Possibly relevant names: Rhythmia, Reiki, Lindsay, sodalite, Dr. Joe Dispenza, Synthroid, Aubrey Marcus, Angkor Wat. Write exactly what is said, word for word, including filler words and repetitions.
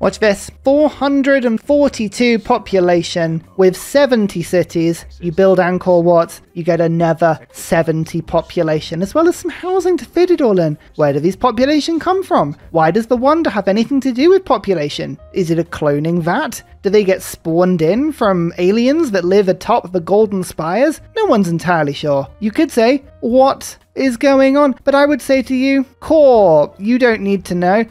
Watch this, four hundred forty-two population with seventy cities. You build Angkor Wat, you get another seventy population, as well as some housing to fit it all in. Where do these population come from? Why does the wonder have anything to do with population? Is it a cloning vat? Do they get spawned in from aliens that live atop the Golden Spires? No one's entirely sure. You could say, what is going on? But I would say to you, core, you don't need to know.